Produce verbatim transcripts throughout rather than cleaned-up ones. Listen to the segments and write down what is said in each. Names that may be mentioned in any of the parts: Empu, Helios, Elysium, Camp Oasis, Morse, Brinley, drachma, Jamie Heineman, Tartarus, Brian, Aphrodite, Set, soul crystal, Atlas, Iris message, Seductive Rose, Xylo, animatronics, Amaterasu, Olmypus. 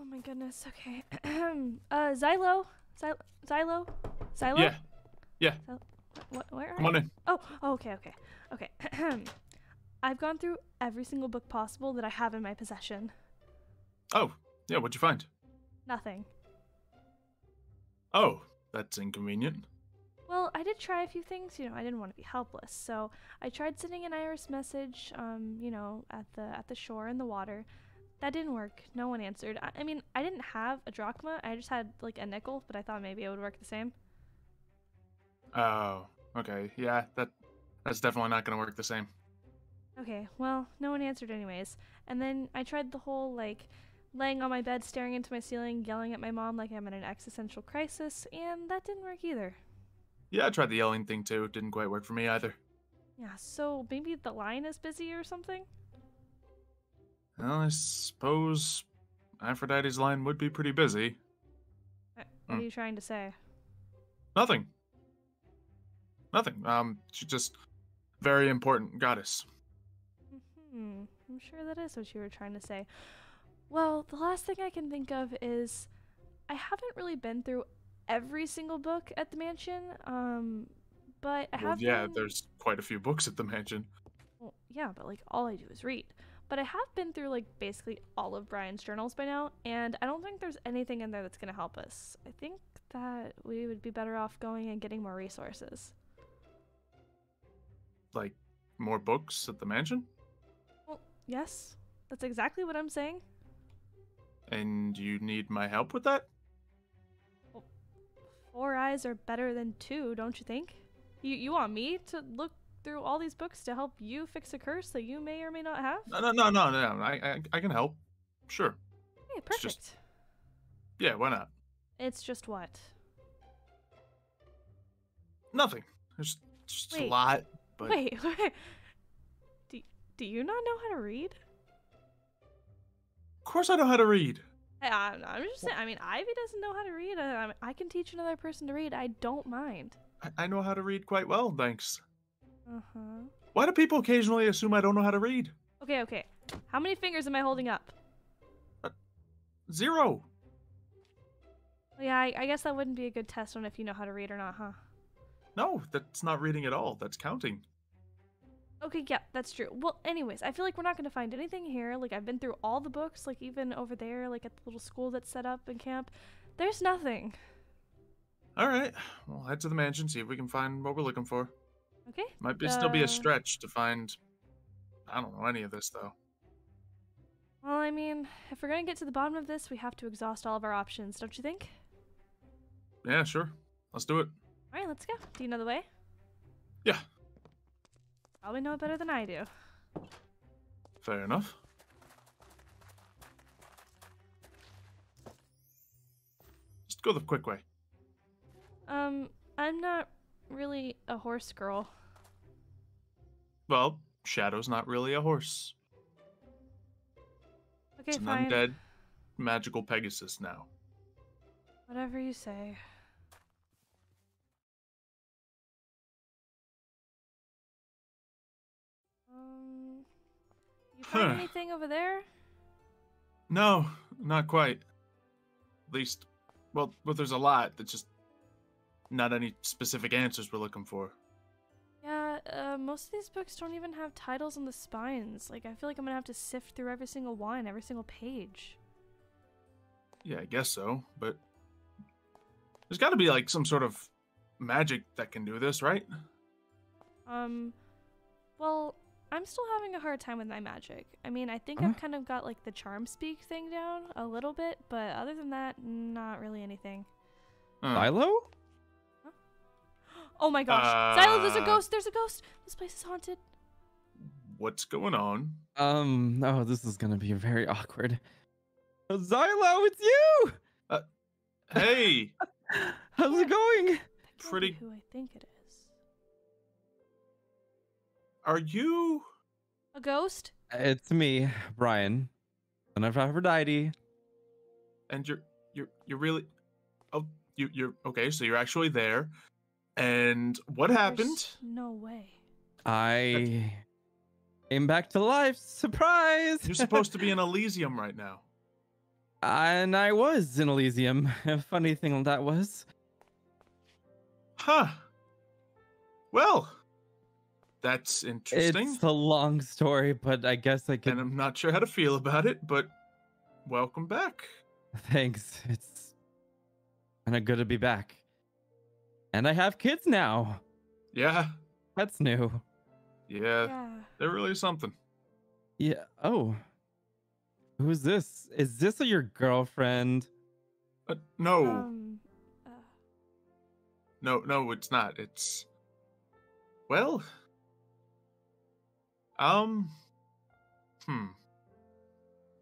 Oh my goodness. Okay. uh, Xylo. Xylo. Xylo. Xylo. Yeah. Yeah. Xylo. What? Where? Are Come on in. Oh. oh. Okay. Okay. Okay. I've gone through every single book possible that I have in my possession. Oh. Yeah. What'd you find? Nothing. Oh, that's inconvenient. Well, I did try a few things, you know, I didn't want to be helpless, so I tried sending an Iris message, um, you know, at the at the shore in the water. That didn't work. No one answered. I, I mean, I didn't have a drachma. I just had, like, a nickel, but I thought maybe it would work the same. Oh, okay. Yeah, that that's definitely not going to work the same. Okay, well, no one answered anyways. And then I tried the whole, like, laying on my bed, staring into my ceiling, yelling at my mom like I'm in an existential crisis, and that didn't work either. Yeah, I tried the yelling thing too. It didn't quite work for me either. Yeah, so maybe the line is busy or something? Well, I suppose Aphrodite's line would be pretty busy. What mm. are you trying to say? Nothing. Nothing. Um, she's just a very important goddess. Mm-hmm. I'm sure that is what you were trying to say. Well, the last thing I can think of is I haven't really been through every single book at the mansion, um, but I have well, yeah, been... there's quite a few books at the mansion. Well, yeah, but like all I do is read. But I have been through like basically all of Brian's journals by now, and I don't think there's anything in there that's going to help us. I think that we would be better off going and getting more resources. Like more books at the mansion? Well, yes, that's exactly what I'm saying. And you need my help with that? Four eyes are better than two, don't you think? You you want me to look through all these books to help you fix a curse that you may or may not have? No, no, no, no, no. I, I, I can help. Sure. Hey, perfect. Just, yeah, why not? It's just what? Nothing. There's just wait, a lot. But... Wait, wait. Do, do you not know how to read? Of course I know how to read. I, I'm just saying, I mean, Ivy doesn't know how to read. I, I can teach another person to read. I don't mind. I, I know how to read quite well, thanks. Uh-huh. Why do people occasionally assume I don't know how to read? Okay, okay. How many fingers am I holding up? Uh, zero. Well, yeah, I, I guess that wouldn't be a good test on if you know how to read or not, huh? No, that's not reading at all. That's counting. Okay, yeah, that's true. Well, anyways, I feel like we're not going to find anything here. Like, I've been through all the books, like, even over there, like, at the little school that's set up in camp. There's nothing. All right. We'll head to the mansion, see if we can find what we're looking for. Okay. Might be, uh, still be a stretch to find, I don't know, any of this, though. Well, I mean, if we're going to get to the bottom of this, we have to exhaust all of our options, don't you think? Yeah, sure. Let's do it. All right, let's go. Do you know the way? Yeah. Probably know it better than I do. Fair enough. Just go the quick way. Um, I'm not really a horse girl. Well, Shadow's not really a horse. Okay, fine. It's an undead magical Pegasus now. Whatever you say. You find huh. anything over there? No, not quite. At least, well, well, there's a lot. That's just not any specific answers we're looking for. Yeah, uh, most of these books don't even have titles on the spines. Like, I feel like I'm gonna have to sift through every single one, every single page. Yeah, I guess so, but there's gotta be, like, some sort of magic that can do this, right? Um, well... I'm still having a hard time with my magic. I mean, I think huh? I've kind of got, like, the charm speak thing down a little bit, but other than that, not really anything. Xylo? Uh. Huh? Oh my gosh. Uh, Xylo, there's a ghost! There's a ghost! This place is haunted. What's going on? Um, oh, this is gonna be very awkward. Xylo, it's you! Uh, hey! How's yeah. it going? Pretty... who I think it is. Are you a ghost? It's me, Brian, son of Aphrodite. And you're you're you're really oh you you're okay. So you're actually there. And what There's happened? No way. I came back to life. Surprise! You're supposed to be in Elysium right now. And I was in Elysium. Funny thing that was. Huh. Well, that's interesting. It's a long story, but I guess I can... And I'm not sure how to feel about it, but welcome back. Thanks. It's kind of good to be back. And I have kids now. Yeah. That's new. Yeah. yeah. They're really something. Yeah. Oh. Who's this? Is this your girlfriend? Uh, no. Um, uh... No, no, it's not. It's... Well... Um... Hmm.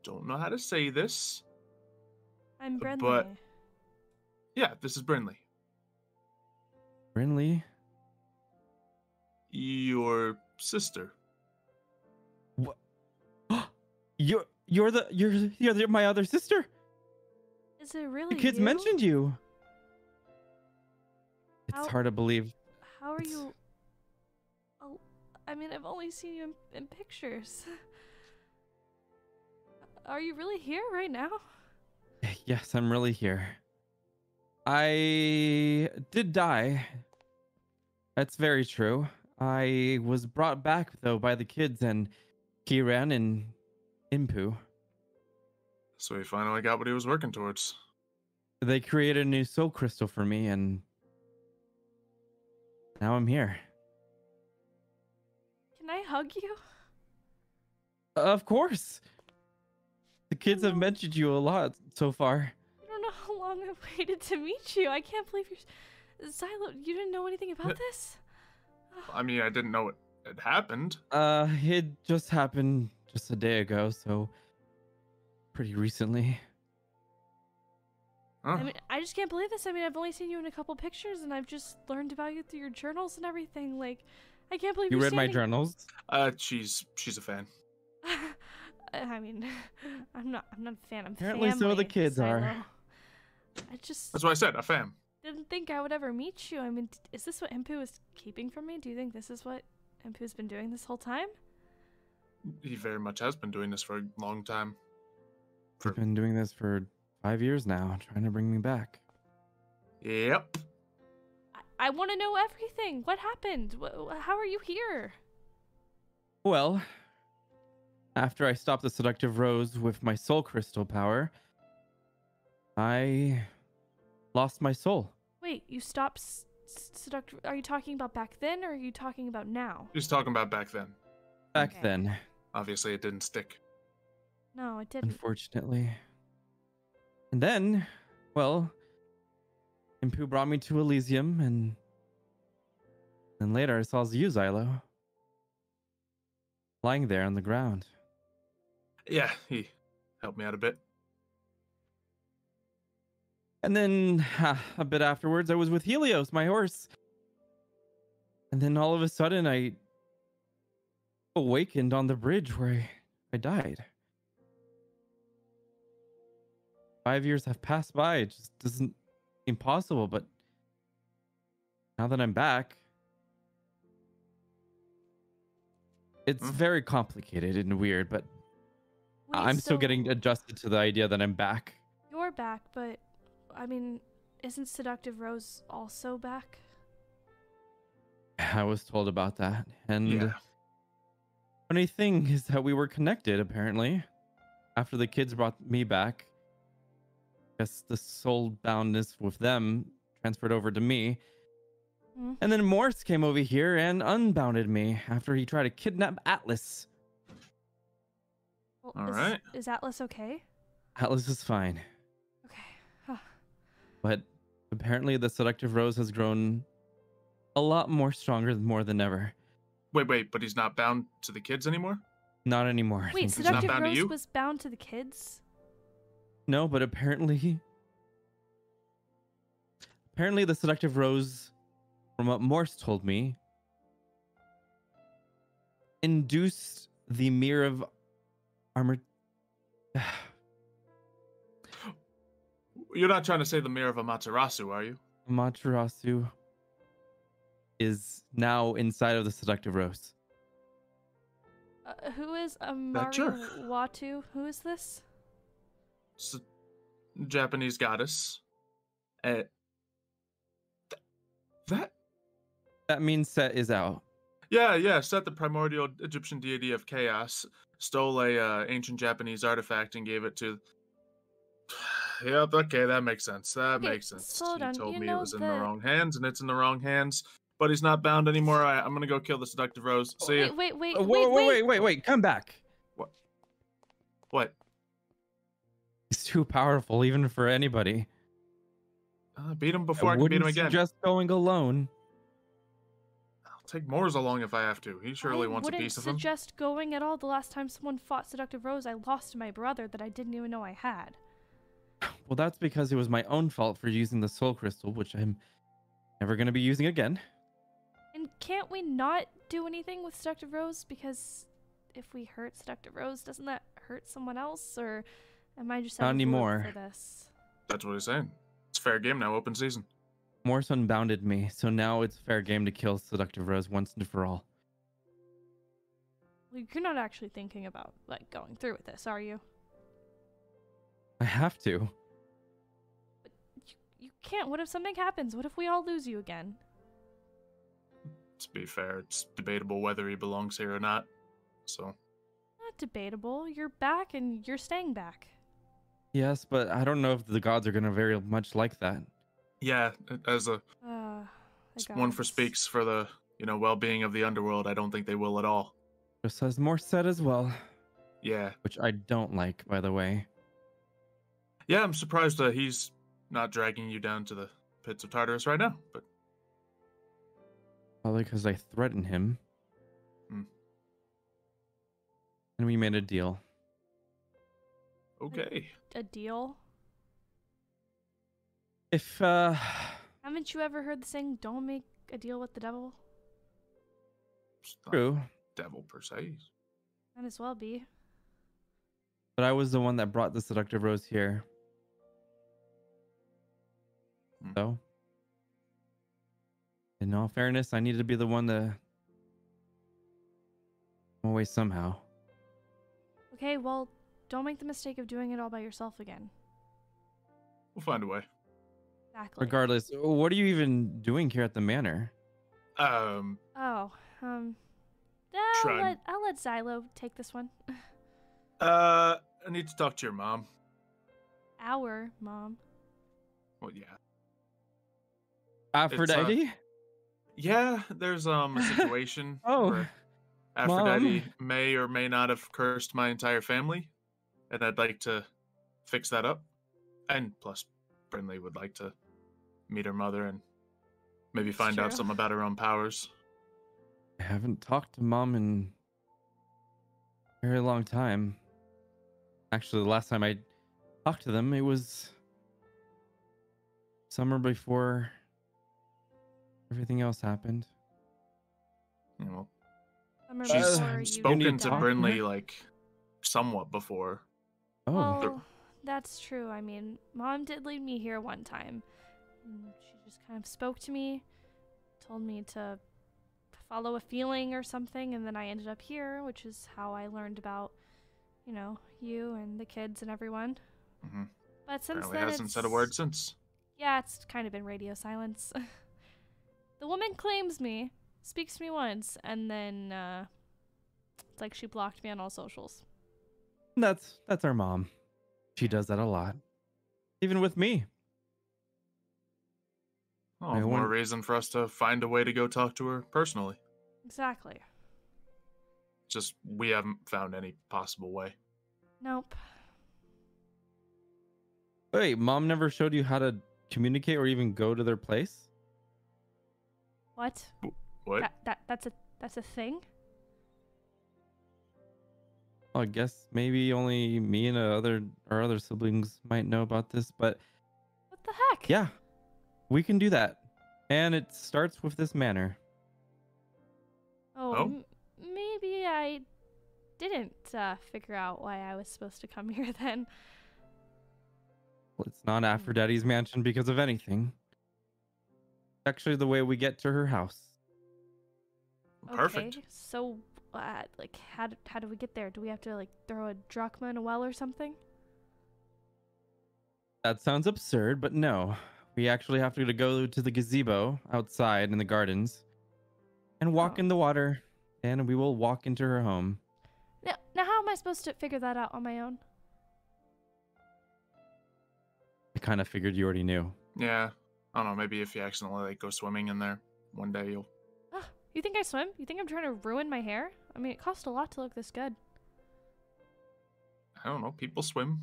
Don't know how to say this. I'm Brinley. But... Yeah, this is Brinley. Brinley? Your sister. What? You're... You're the you're you're the, my other sister. Is it really? The kids you? mentioned you. How, it's hard to believe. How are it's... you? Oh, I mean, I've only seen you in, in pictures. Are you really here right now? Yes, I'm really here. I did die. That's very true. I was brought back though by the kids and Kiran and Empu. So he finally got what he was working towards. They created a new soul crystal for me, and now I'm here. Can I hug you? Of course. The kids have mentioned you a lot so far. I don't know how long I've waited to meet you. I can't believe you're... Xylo, you didn't know anything about it... this? I mean, I didn't know it had happened. Uh, it just happened... Just a day ago, so pretty recently. Huh. I mean, I just can't believe this. I mean, I've only seen you in a couple pictures, and I've just learned about you through your journals and everything. Like, I can't believe you read my journals. Uh, she's she's a fan. I mean, I'm not. I'm not a fan. I'm apparently so the kids are. I just. That's what I said. A fan. Didn't think I would ever meet you. I mean, is this what Empu is keeping from me? Do you think this is what Empu's been doing this whole time? He very much has been doing this for a long time. He's been doing this for five years now, trying to bring me back. Yep. I, I want to know everything. What happened? How are you here? Well, after I stopped the Seductive Rose with my soul crystal power, I lost my soul. Wait, you stopped Seductive... Are you talking about back then, or are you talking about now? He's talking about back then. Back okay. then. Obviously, it didn't stick. No, it didn't. Unfortunately. And then, well, Empu brought me to Elysium, and then later I saw you, Xylo, lying there on the ground. Yeah, he helped me out a bit. And then, uh, a bit afterwards, I was with Helios, my horse. And then all of a sudden, I... awakened on the bridge where I, I died. Five years have passed by. It just doesn't seem possible, but now that I'm back, it's mm. very complicated and weird, but Wait, I'm so still getting adjusted to the idea that I'm back. You're back, but I mean, isn't Seductive Rose also back? I was told about that, and... Yeah. Funny thing is that we were connected, apparently. After the kids brought me back, I guess the soul boundness with them transferred over to me. Mm. And then Morse came over here and unbounded me after he tried to kidnap Atlas. Well, All is, right. Is Atlas okay? Atlas is fine. Okay. Huh. But apparently the Seductive Rose has grown a lot more stronger more than ever. Wait, wait, but he's not bound to the kids anymore? Not anymore. Wait, Seductive Rose was bound to the kids? No, but apparently... Apparently the Seductive Rose, from what Morse told me, induced the mirror of armor... You're not trying to say the mirror of Amaterasu, are you? Amaterasu... is now inside of the Seductive Rose. Uh, who is Amaru Watu? Who is this? S Japanese goddess. Uh, th that that means Set is out. Yeah, yeah. Set, the primordial Egyptian deity of chaos, stole a uh, ancient Japanese artifact and gave it to. Yep. Okay, that makes sense. That okay, makes sense. He down. told you me it was the... in the wrong hands, and it's in the wrong hands. But he's not bound anymore. I, I'm gonna go kill the Seductive Rose. See wait, ya. Wait, wait, oh, wait, wait, wait, wait, wait, wait! Come back. What? What? He's too powerful, even for anybody. Uh, beat him before I, I can beat him again. Just going alone. I'll take Morse along if I have to. He surely I wants a piece of him. I wouldn't suggest going at all. The last time someone fought Seductive Rose, I lost to my brother that I didn't even know I had. Well, that's because it was my own fault for using the soul crystal, which I'm never going to be using again. And can't we not do anything with Seductive Rose? Because if we hurt Seductive Rose, doesn't that hurt someone else? Or am I just not anymore for this? That's what he's saying. It's fair game now, open season. Morse unbounded me, so now it's fair game to kill Seductive Rose once and for all. You're not actually thinking about like going through with this, are you? I have to. But you, you can't. What if something happens? What if we all lose you again? To be fair, it's debatable whether he belongs here or not. So. Not debatable. You're back and you're staying back. Yes, but I don't know if the gods are going to very much like that. Yeah, as a uh, one for speaks for the you know well-being of the underworld, I don't think they will at all. Just as Morse said as well. Yeah, which I don't like, by the way. Yeah, I'm surprised that he's not dragging you down to the pits of Tartarus right now, but probably because I threatened him, mm. and we made a deal. Okay. A, a deal. If, uh... Haven't you ever heard the saying, don't make a deal with the devil? It's not true. Devil, per se. Might as well be. But I was the one that brought the Seductive Rose here. Hmm. So? In all fairness, I needed to be the one to... come away somehow. Okay, well, don't make the mistake of doing it all by yourself again. We'll find a way. Exactly. Regardless, what are you even doing here at the manor? Um. Oh. Um. I'll let, I'll let Xylo take this one. uh, I need to talk to your mom. Our mom. Well, yeah. Aphrodite. Uh, yeah, there's um a situation. oh. Where Aphrodite mom. may or may not have cursed my entire family, and I'd like to fix that up, and plus, Brinley would like to meet her mother and maybe find out something about her own powers. I haven't talked to Mom in a very long time. Actually, the last time I talked to them, it was summer before everything else happened. Yeah, well, she's uh, spoken to Brinley like somewhat before. Oh. oh. That's true. I mean, Mom did leave me here one time. She just kind of spoke to me, told me to follow a feeling or something, and then I ended up here, which is how I learned about, you know, you and the kids and everyone. Mm-hmm. But since Apparently then, hasn't said a word since. Yeah, it's kind of been radio silence. The woman claims me, speaks to me once, and then uh, it's like she blocked me on all socials. That's that's our mom. She does that a lot, even with me. Oh, I more reason for us to find a way to go talk to her personally. Exactly. Just we haven't found any possible way. Nope. Wait, Mom never showed you how to communicate or even go to their place? What? What? That, that that's a that's a thing. I guess maybe only me and other our other siblings might know about this, but what the heck? Yeah, we can do that, and it starts with this manor. Oh, oh. M maybe I didn't uh, figure out why I was supposed to come here then. Well, it's not Aphrodite's mansion because of anything. It's actually the way we get to her house. Perfect. Okay, so. Uh, like how do, how do we get there? Do we have to like throw a drachma in a well or something? That sounds absurd, but no. We actually have to go to the gazebo outside in the gardens and walk oh. in the water, and we will walk into her home. Now, now, how am I supposed to figure that out on my own? I kind of figured you already knew. Yeah. I don't know. Maybe if you accidentally like go swimming in there one day, you'll... You think I swim? You think I'm trying to ruin my hair? I mean, it cost a lot to look this good. I don't know. People swim.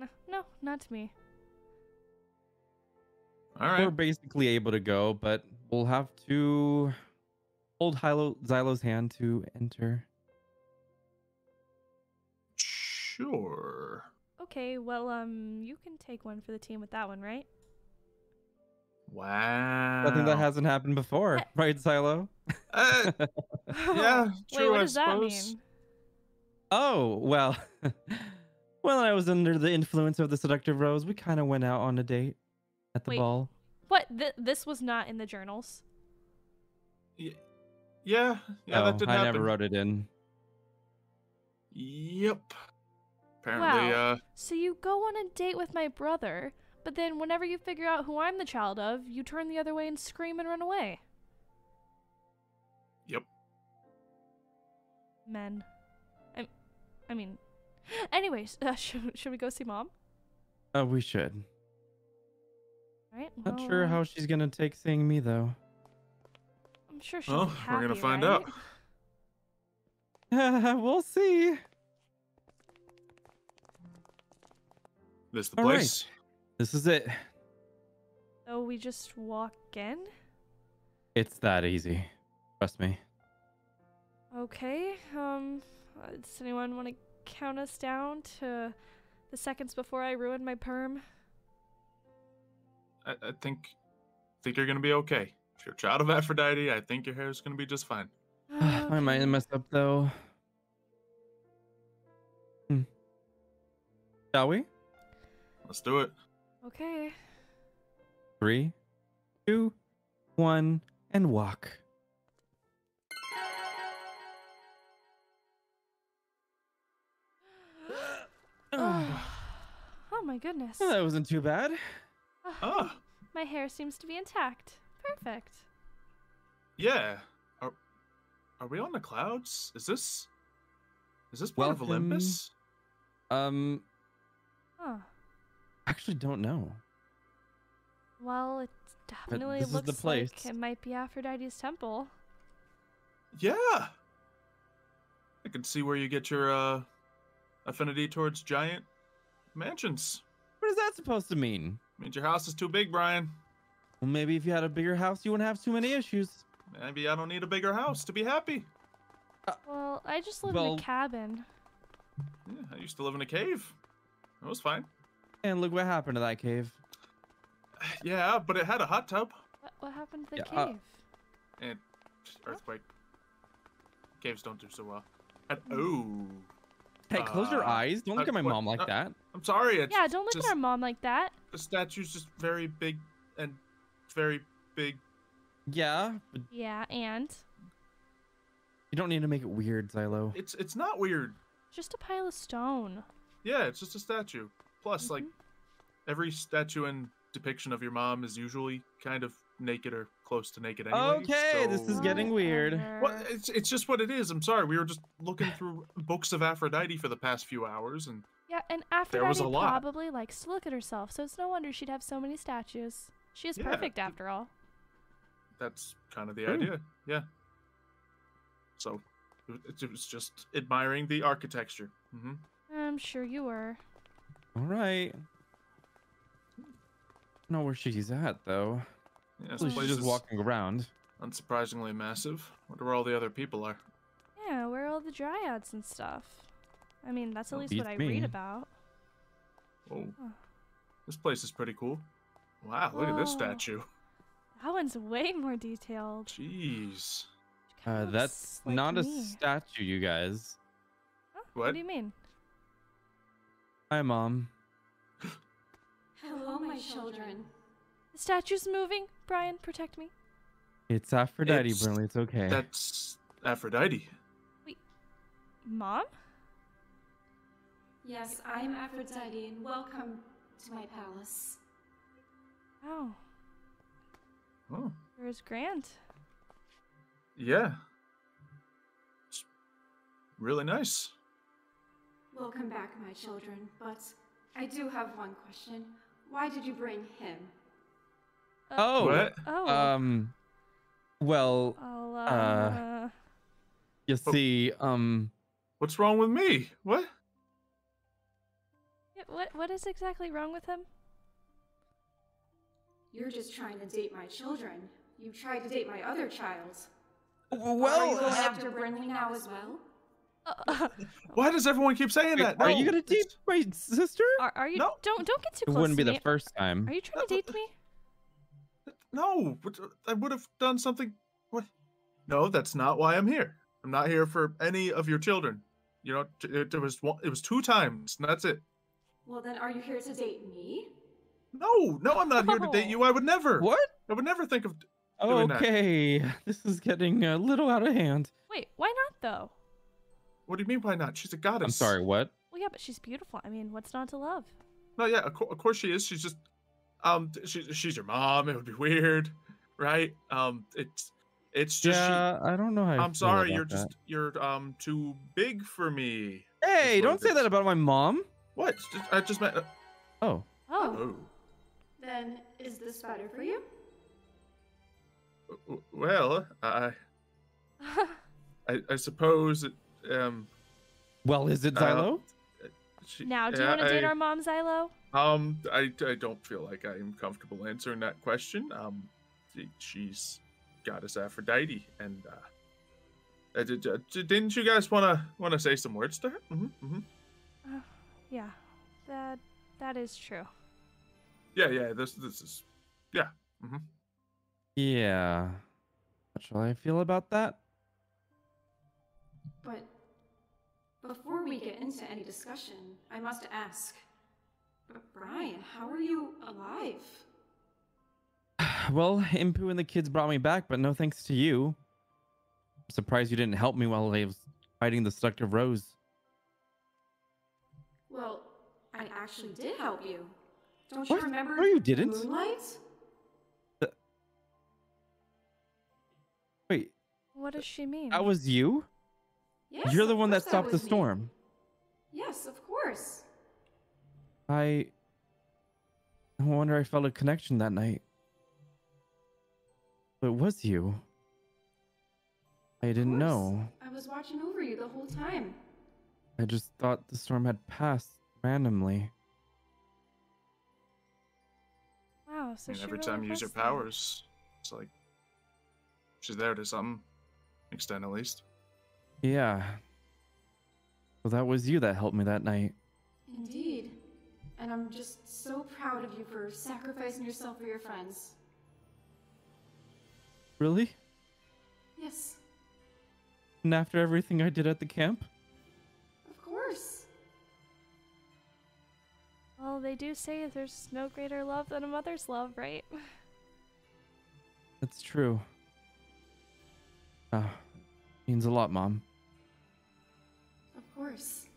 No, no, not to me. All right. We're basically able to go, but we'll have to hold Xylo's hand to enter. Sure. Okay, well, um, you can take one for the team with that one, right? Wow. Nothing that hasn't happened before, right, Xylo? Uh, yeah, true. Wait, what I does suppose. That mean? Oh, well, when I was under the influence of the Seductive Rose, we kind of went out on a date at the Wait, ball. What? Th this was not in the journals? Yeah, yeah, yeah oh, that did I happen. I never wrote it in. Yep. Apparently, wow. uh... So you go on a date with my brother... But then whenever you figure out who I'm the child of, you turn the other way and scream and run away. Yep. Men. I, I mean... Anyways, uh, should, should we go see Mom? Uh, we should. All right, well, not sure how she's going to take seeing me, though. I'm sure she'll well, be happy, we're going to find right? out. We'll see. This the All place. Right. This is it. So we just walk in? It's that easy. Trust me. Okay. Um, does anyone want to count us down to the seconds before I ruin my perm? I, I think think you're going to be okay. If you're a child of Aphrodite, I think your hair is going to be just fine. Uh, okay. I might mess up, though. Hmm. Shall we? Let's do it. Okay. Three, two, one, and walk. oh. oh my goodness. Well, that wasn't too bad. Oh, oh. My hair seems to be intact. Perfect. Yeah. Are, are we on the clouds? Is this is this part Welcome. of Olympus? Um. Huh. Actually, don't know. Well, it definitely looks like it might be Aphrodite's temple. Yeah, I can see where you get your uh, affinity towards giant mansions. What is that supposed to mean? It means your house is too big, Brian. Well, maybe if you had a bigger house, you wouldn't have too many issues. Maybe I don't need a bigger house to be happy. Uh, well, I just live well, in a cabin. Yeah, I used to live in a cave. It was fine. And look what happened to that cave. Yeah, but it had a hot tub. What, what happened to the yeah, cave? Uh, and earthquake. What? Caves don't do so well. And, oh. Hey, close uh, your eyes. Don't look uh, at my what, mom like uh, that. I'm sorry. It's yeah, don't look just, at our mom like that. The statue's just very big and very big. Yeah. But yeah, and? You don't need to make it weird, Xylo. It's, it's not weird. Just a pile of stone. Yeah, it's just a statue. Plus, mm-hmm. like, every statue and depiction of your mom is usually kind of naked or close to naked anyway. Okay, so... this is getting weird. Well, it's, it's just what it is. I'm sorry. We were just looking through books of Aphrodite for the past few hours. and Yeah, and Aphrodite there was a lot. Probably likes to look at herself, so it's no wonder she'd have so many statues. She is yeah, perfect, after all. That's kind of the Ooh. idea, yeah. So, it, it was just admiring the architecture. Mm-hmm. I'm sure you were. All right. I don't know where she's at, though. Yeah, this place is just walking around. Unsurprisingly massive. Wonder where all the other people are. Yeah, where are all the dryads and stuff? I mean, that's at least what I read about. Oh. This place is pretty cool. Wow, look at this statue. That one's way more detailed. Jeez. Uh, that's not a statue, you guys. Huh? What? What do you mean? Hi, Mom. Hello, my children. The statue's moving. Brian, protect me. It's Aphrodite, it's, Brinley. It's okay. That's Aphrodite. Wait. Mom? Yes, I'm Aphrodite, and welcome to my palace. Oh. Oh. There's Grant. Yeah. It's really nice. Welcome back, my children, but I do have one question. Why did you bring him? Uh, oh. What? Oh. Um. Well. I'll, uh... uh you see. Oh. Um. What's wrong with me? What? What? What is exactly wrong with him? You're just trying to date my children. You tried to date my other child. Well, are you going after Brinley now as well? Uh, Why does everyone keep saying wait, that? No. Are you gonna date my sister? Are, are you? No. Don't don't get too close. It wouldn't to be me. The first time. Are you trying to date me? No, I would have done something. What? No, that's not why I'm here. I'm not here for any of your children. You know, it, it was it was two times, and that's it. Well, then, are you here to date me? No, no, I'm not here to date you. I would never. What? I would never think of doing okay. that. Okay, this is getting a little out of hand. Wait, why not, though? What do you mean, why not? She's a goddess. I'm sorry, what? Well, yeah, but she's beautiful. I mean, what's not to love? No, yeah, of, co of course she is. She's just, um, she, she's your mom. It would be weird, right? Um, it's, it's just. Yeah, she, I don't know how. I'm sorry, you're that. just, you're um, too big for me. Hey, don't say that about my mom. What? I just met. Uh... Oh. oh. Oh. Then is this better for you? Well, I. I, I suppose. It, um. Well, is it Xylo? Uh, she, now, do you uh, want to date I, our mom, Xylo? Um, I, I don't feel like I am comfortable answering that question. Um, she's goddess Aphrodite, and uh, did, uh didn't you guys wanna wanna say some words to her? Mm-hmm. Mm-hmm. Uh. Yeah, that that is true. Yeah, yeah, this this is, yeah. Mm-hmm. Yeah. How shall I feel about that? But before we get into any discussion, I must ask, Brian, how are you alive? Well, Empu and the kids brought me back, but no thanks to you. I'm surprised you didn't help me while I was fighting the Seductive Rose. Well, I actually did help you. Don't what? you remember? No, you didn't. Moonlight? The... Wait. What does she mean? That was you? Yes. You're the one that stopped the storm. Me. Yes, of course. I. I wonder I felt a connection that night. But it was you. I didn't know. I was watching over you the whole time. I just thought the storm had passed randomly. Wow, so I mean, she every really time you use your powers, it's like she's there to some extent at least. Yeah. Well, that was you that helped me that night. Indeed. And I'm just so proud of you for sacrificing yourself for your friends. Really? Yes. And after everything I did at the camp? Well, they do say there's no greater love than a mother's love, right? That's true. Ah, means a lot, Mom. Of course.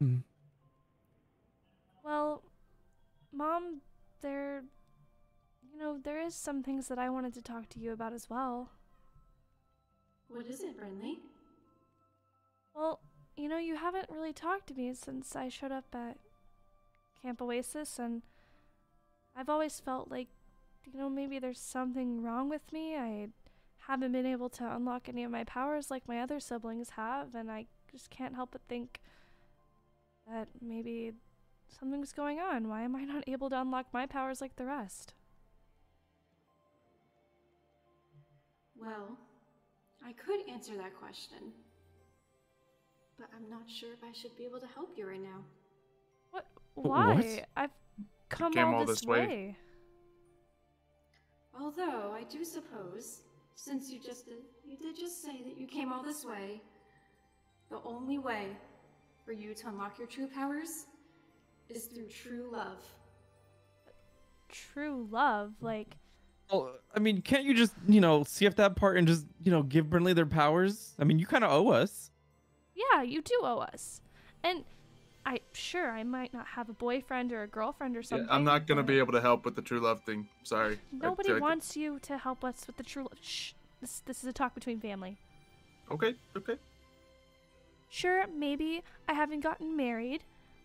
Hmm. Well, Mom, there, you know, there is some things that I wanted to talk to you about as well. What is it, Brinley? Well, you know, you haven't really talked to me since I showed up at Camp Oasis, and I've always felt like, you know, maybe there's something wrong with me. I haven't been able to unlock any of my powers like my other siblings have, and I just can't help but think that maybe something's going on. Why am I not able to unlock my powers like the rest? Well, I could answer that question. But I'm not sure if I should be able to help you right now. What? Why? What? I've come all, all this, this way. way. Although, I do suppose, since you just did, you did just say that you came all this way, the only way for you to unlock your true powers is through true love. True love? Like... Well, I mean, can't you just, you know, skip that part and just, you know, give Brinley their powers? I mean, you kind of owe us. Yeah, you do owe us. And I sure I might not have a boyfriend or a girlfriend or something. Yeah, I'm not gonna but... be able to help with the true love thing. Sorry. Nobody I, I... wants you to help us with the true love. Shh. This this is a talk between family. Okay. Okay. Sure, maybe I haven't gotten married,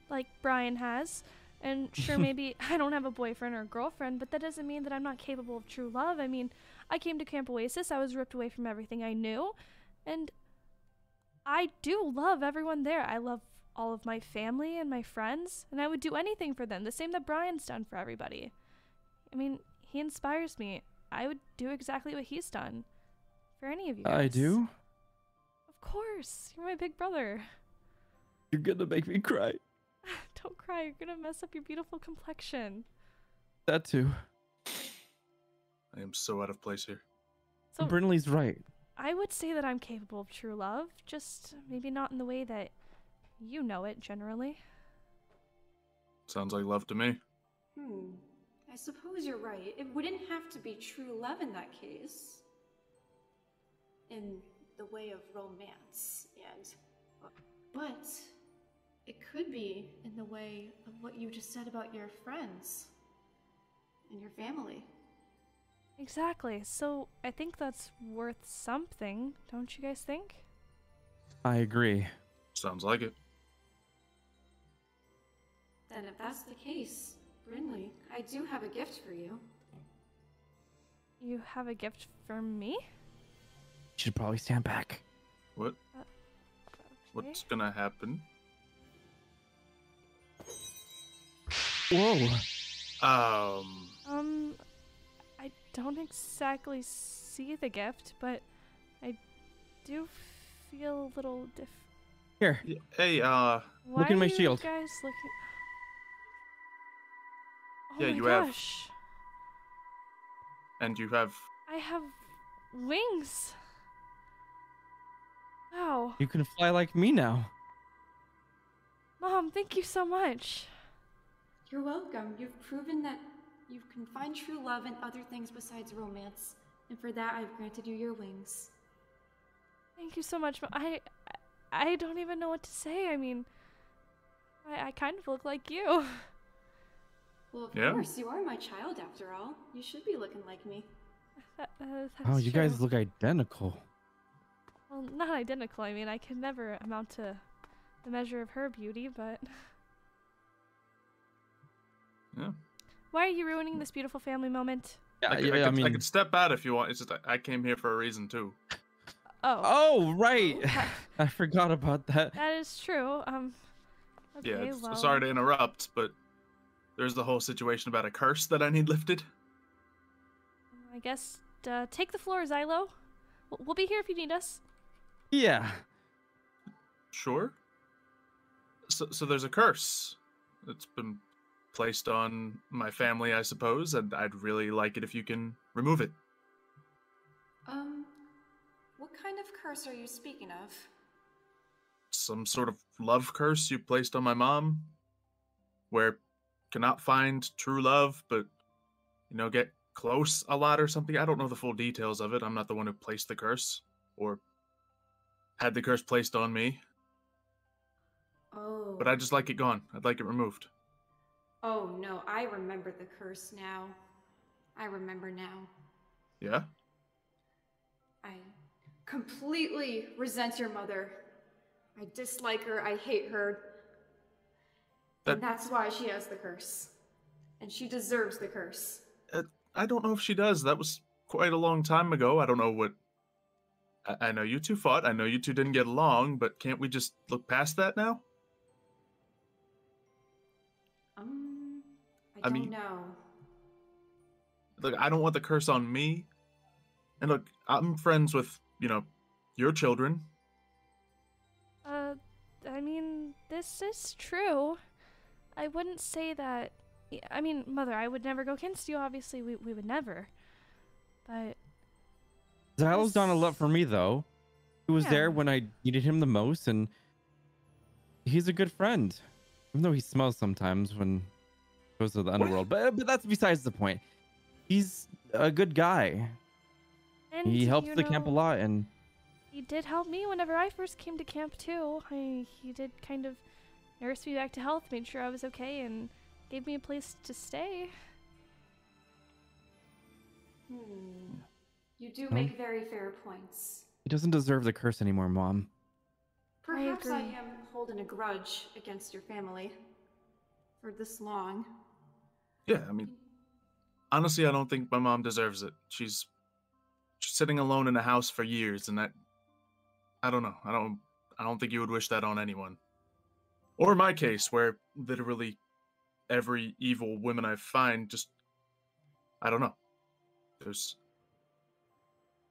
like Brian has, and sure maybe I don't have a boyfriend or a girlfriend, but that doesn't mean that I'm not capable of true love. I mean, I came to Camp Oasis. I was ripped away from everything I knew, and I do love everyone there. I love all of my family and my friends, and I would do anything for them, the same that Brian's done for everybody. I mean, he inspires me. I would do exactly what he's done for any of you guys. I do? Of course. You're my big brother. You're gonna make me cry. Don't cry. You're gonna mess up your beautiful complexion. That too. I am so out of place here. So Brinley's right. I would say that I'm capable of true love, just maybe not in the way that you know it generally. Sounds like love to me. Hmm. I suppose you're right. It wouldn't have to be true love in that case. In the way of romance, and but it could be in the way of what you just said about your friends and your family. Exactly. So I think that's worth something, don't you guys think? I agree. Sounds like it. Then if that's the case, Brinley, I do have a gift for you. You have a gift for me? Should probably stand back. What? Uh, okay. What's gonna happen? Whoa. Um. Um. I don't exactly see the gift, but I do feel a little diff. Here. Hey. Uh. Why look in my shield. Why are you guys looking? Oh yeah, my you gosh. Have. And you have. I have wings. Wow. You can fly like me now. Mom, thank you so much. You're welcome. You've proven that you can find true love in other things besides romance. And for that, I've granted you your wings. Thank you so much. I I don't even know what to say. I mean, I, I kind of look like you. Well, of yeah. course. You are my child, after all. You should be looking like me. That, uh, that's oh, you true. Guys look identical. Well, not identical. I mean, I can never amount to the measure of her beauty, but... Yeah. Why are you ruining this beautiful family moment? Yeah, I could, yeah, I could, I mean... I could step out if you want. It's just I came here for a reason, too. Oh. Oh, right. Okay. I forgot about that. That is true. Um. Okay, yeah, well... sorry to interrupt, but there's the whole situation about a curse that I need lifted. I guess uh, take the floor, Xylo. We'll be here if you need us. Yeah. Sure. So, so there's a curse. It's been placed on my family, I suppose, and I'd really like it if you can remove it. Um, what kind of curse are you speaking of? Some sort of love curse you placed on my mom, where cannot find true love, but, you know, get close a lot or something. I don't know the full details of it. I'm not the one who placed the curse or had the curse placed on me. Oh. But I just like it gone. I'd like it removed. Oh no, I remember the curse now. I remember now. Yeah? I completely resent your mother. I dislike her. I hate her. That... And that's why she has the curse. And she deserves the curse. Uh... I don't know if she does. That was quite a long time ago. I don't know what... I, I know you two fought. I know you two didn't get along, but can't we just look past that now? Um, I, I don't mean, know. Look, I don't want the curse on me. And look, I'm friends with, you know, your children. Uh, I mean, this is true. I wouldn't say that... I mean, Mother, I would never go against you, obviously. We, we would never. But... Xylo's done a lot for me, though. He was yeah. there when I needed him the most, and... He's a good friend. Even though he smells sometimes when he goes to the underworld. But, but that's besides the point. He's a good guy. And he helps the know, camp a lot, and... He did help me whenever I first came to camp, too. I, he did kind of nursed me back to health, made sure I was okay, and gave me a place to stay. Hmm. You do make um, very fair points. He doesn't deserve the curse anymore, Mom. Perhaps I, I am holding a grudge against your family for this long. Yeah, I mean, honestly, I don't think my mom deserves it. She's sitting alone in a house for years, and that, I don't know. I don't, I don't think you would wish that on anyone. Or my case, where literally every evil woman I find just, I don't know. There's,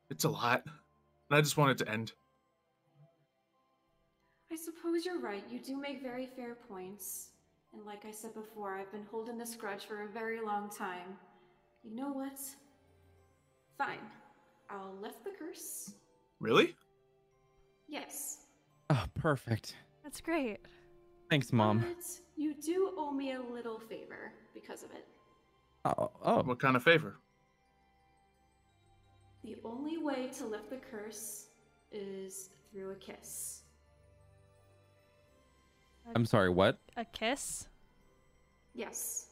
it's a lot, and I just want it to end. I suppose you're right. You do make very fair points. And like I said before, I've been holding this grudge for a very long time. You know what? Fine. I'll lift the curse. Really? Yes. Oh, perfect. That's great. Thanks, Mom. But you do owe me a little favor because of it. Oh, oh. What kind of favor? The only way to lift the curse is through a kiss. A, I'm sorry, what? A kiss? Yes.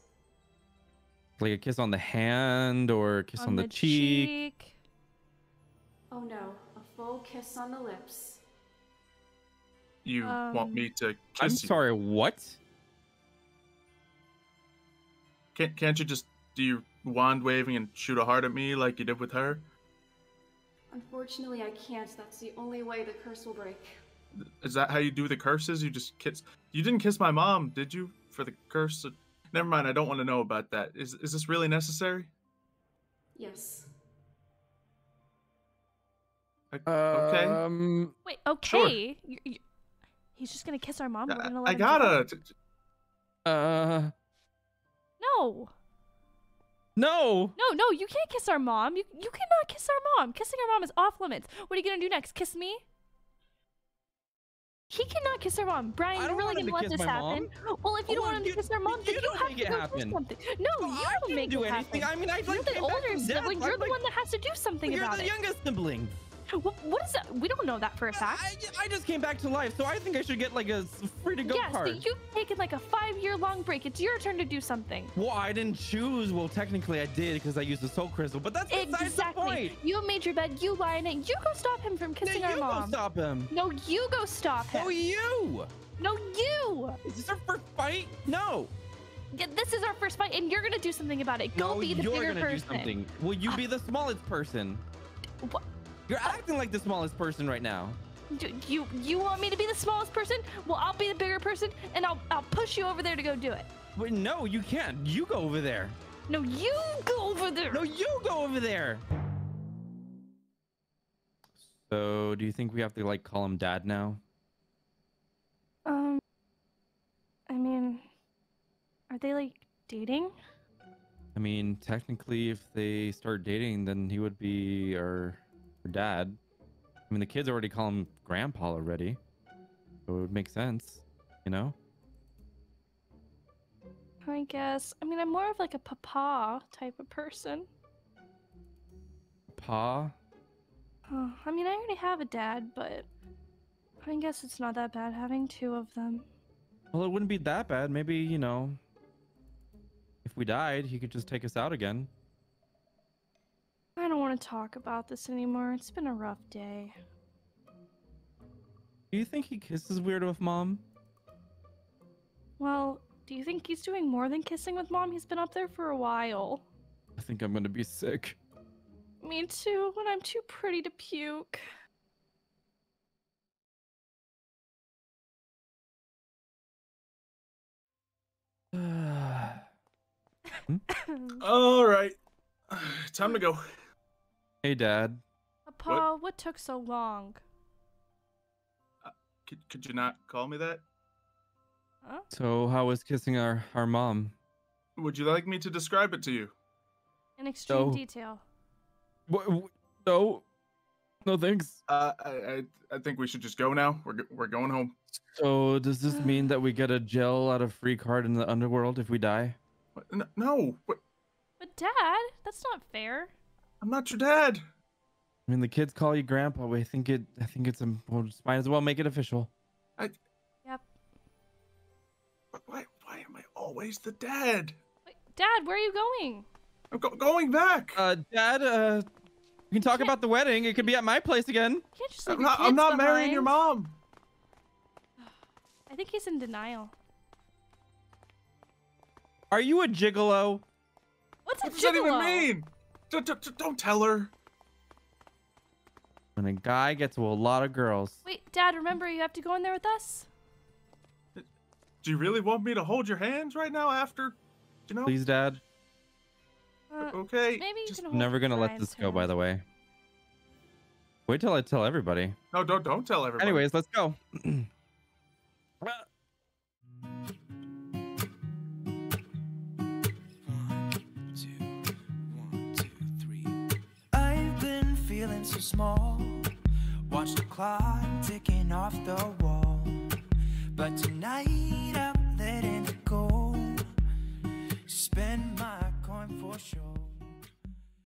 Like a kiss on the hand or a kiss on, on the, the cheek? cheek? Oh no, a full kiss on the lips. You um, want me to kiss I'm you? I'm sorry, what? Can't, can't you just do your wand waving and shoot a heart at me like you did with her? Unfortunately, I can't. That's the only way the curse will break. Is that how you do the curses? You just kiss? You didn't kiss my mom, did you? For the curse? Never mind. I don't want to know about that. Is is this really necessary? Yes. I, okay. Um, Wait. Okay. Sure. You, you, he's just gonna kiss our mom. We're gonna let I him gotta. Go. Uh. No. No. No. No. You can't kiss our mom. You you cannot kiss our mom. Kissing our mom is off limits. What are you gonna do next? Kiss me? He cannot kiss her mom. Brian, you're really going to let this happen? Mom. Well, if you oh, don't want him to kiss her mom, you then you have to go do something. No, well, you I don't make do it anything. happen. I mean, I you're the older sibling. Death. You're I'm the like, one that has to do something well, about it. You're the youngest sibling. What, what is that? We don't know that for a fact. I, I just came back to life, so I think I should get, like, a free-to-go yes, card. Yes, so you've taken, like, a five-year-long break. It's your turn to do something. Well, I didn't choose. Well, technically, I did because I used the soul crystal, but that's exactly. the point. You made your bed. You lie in it. You go stop him from kissing no, our mom. you go stop him. No, you go stop him. No, you. No, you. Is this our first fight? No. Yeah, this is our first fight, and you're going to do something about it. Go no, be the bigger gonna person. you're going to do something. Will you uh, be the smallest person? What? You're acting like the smallest person right now. Do you you want me to be the smallest person? Well, I'll be the bigger person, and I'll I'll push you over there to go do it. Wait, no, you can't. You go over there. No, you go over there. No, you go over there. So, do you think we have to like call him Dad now? Um, I mean, are they like dating? I mean, technically, if they start dating, then he would be our. Dad. I mean, the kids already call him Grandpa already, so it would make sense, you know? I guess. I mean, I'm more of like a papa type of person. Pa? Oh, I mean, I already have a dad, but I guess it's not that bad having two of them. Well, it wouldn't be that bad. Maybe, you know, if we died, he could just take us out again. I don't want to talk about this anymore. It's been a rough day. Do you think he kisses weird with Mom? Well, do you think he's doing more than kissing with Mom? He's been up there for a while. I think I'm gonna be sick. Me too, when I'm too pretty to puke. hmm? All right. Time to go. Hey, Dad. Paul, what? what took so long? Uh, could, could you not call me that? Huh? So, how was kissing our, our mom? Would you like me to describe it to you? In extreme so, detail. What, no. No, thanks. Uh, I, I I think we should just go now. We're, we're going home. So, does this mean that we get a gel out of free card in the underworld if we die? What? No. no. What? But, Dad, that's not fair. I'm not your dad. I mean, the kids call you Grandpa. I think it. I think it's. We'll just might as well make it official. I. Yep. always the dad. Wait, Dad, where are you going? I'm go going back. Uh, Dad, uh, we can talk about the wedding. It could be at my place again. Can't just leave I'm not, I'm not marrying your mom. I think he's in denial. Are you a gigolo? What's a what gigolo? What does that even mean? Don't, don't, don't tell her. When a guy gets with a lot of girls. Wait, Dad, remember you have to go in there with us. Do you really want me to hold your hands right now after, you know? Please, Dad. Uh, okay. Maybe you Just can hold never gonna let this go, by the way. Wait till I tell everybody. No, don't don't tell everybody. Anyways, let's go. So small, watch the clock ticking off the wall, but tonight I'm letting it go, spend my coin for sure.